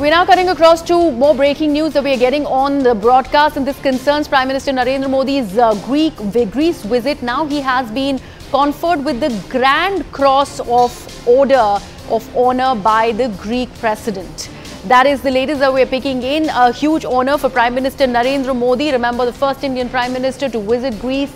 We're now cutting across to more breaking news that we are getting on the broadcast, and this concerns Prime Minister Narendra Modi's Greece visit. Now he has been conferred with the Grand Cross of Order of Honor by the Greek President. That is the latest that we are picking in. A huge honor for Prime Minister Narendra Modi. Remember, the first Indian Prime Minister to visit Greece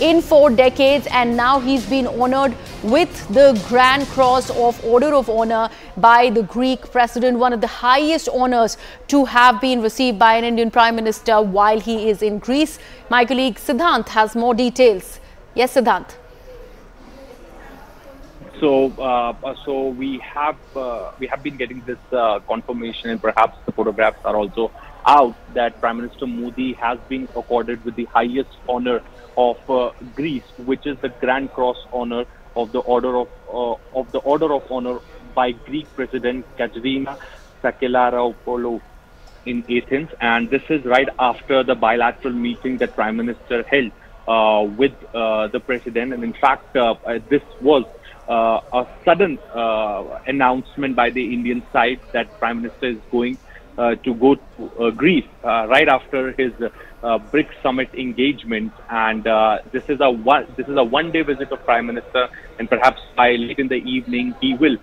in 4 decades, and now he's been honored with the Grand Cross of Order of Honor by the Greek President, one of the highest honors to have been received by an Indian Prime Minister while he is in Greece. My colleague Siddhant has more details. Yes, Siddhant. So we have been getting this confirmation, and perhaps the photographs are also out, that Prime Minister Modi has been accorded with the highest honor of Greece, which is the Grand Cross honor of the Order of Honor by Greek President Katerina Sakellaropoulou in Athens, and this is right after the bilateral meeting that Prime Minister held with the President. And in fact, this was a sudden announcement by the Indian side that Prime Minister is going to go to Greece right after his BRICS summit engagement, and this is a one-day visit of Prime Minister, and perhaps by late in the evening he will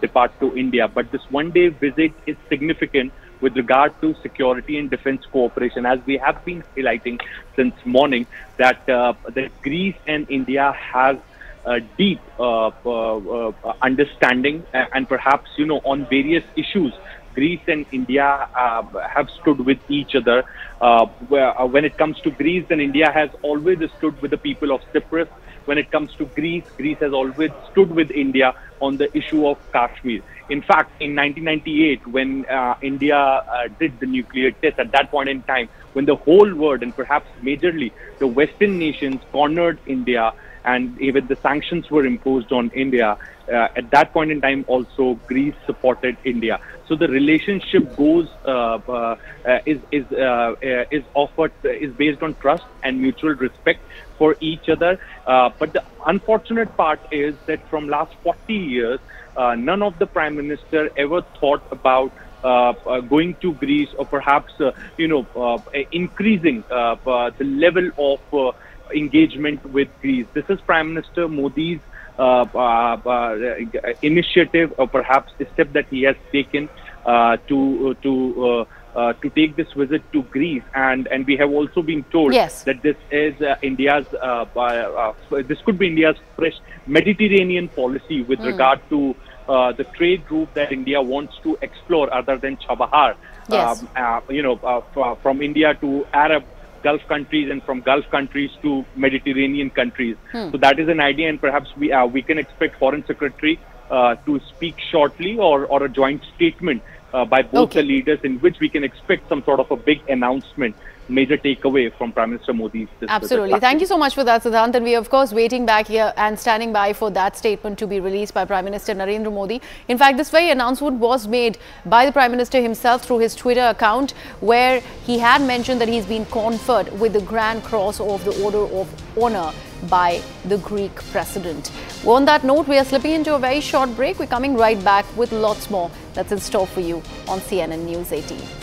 depart to India. But this one-day visit is significant with regard to security and defense cooperation, as we have been highlighting since morning, that Greece and India has a deep understanding, and perhaps, you know, on various issues Greece and India have stood with each other. When it comes to Greece, then India has always stood with the people of Cyprus. When it comes to Greece, Greece has always stood with India on the issue of Kashmir. In fact, in 1998, when India did the nuclear test, at that point in time, when the whole world, and perhaps majorly the Western nations, cornered India, and even the sanctions were imposed on India, at that point in time also Greece supported India. So the relationship goes is based on trust and mutual respect for each other. But the unfortunate part is that from last 40 years, none of the Prime Minister ever thought about going to Greece, or perhaps increasing the level of engagement with Greece. This is Prime Minister Modi's initiative, or perhaps the step that he has taken to take this visit to Greece, and we have also been told, yes, that this is this could be India's fresh Mediterranean policy with regard to the trade route that India wants to explore other than Chabahar. Yes. From India to Arab Gulf countries, and from Gulf countries to Mediterranean countries. So that is an idea, and perhaps we can expect Foreign Secretary to speak shortly, or a joint statement by both the leaders, in which we can expect some sort of a big announcement, major takeaway from Prime Minister Modi's visit. Absolutely. Thank you so much for that, Siddhant. And we are, of course, waiting back here and standing by for that statement to be released by Prime Minister Narendra Modi. In fact, this very announcement was made by the Prime Minister himself through his Twitter account, where he had mentioned that he's been conferred with the Grand Cross of the Order of Honor by the Greek President. On that note, we are slipping into a very short break. We're coming right back with lots more that's in store for you on CNN News 18.